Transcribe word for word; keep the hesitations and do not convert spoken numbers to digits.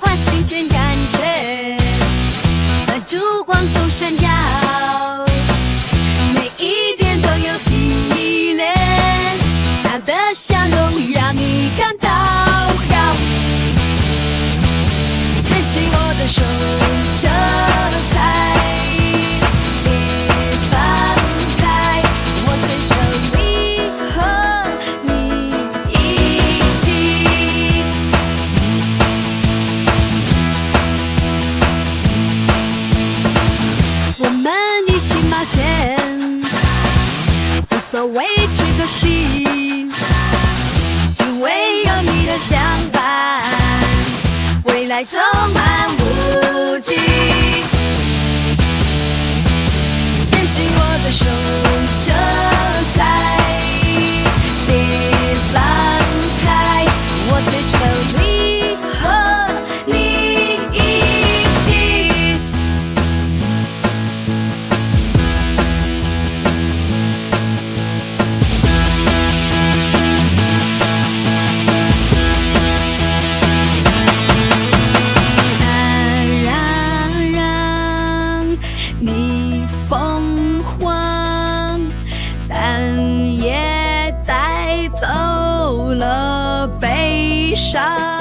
换新鲜感觉，在烛光中闪耀，每一天都有新一年，他的笑容让你感到好。牵起我的手，就在。 所谓这个心，因为有你的相伴，未来充满无尽。牵起我的手，就在别放开，我对着你。 悲伤。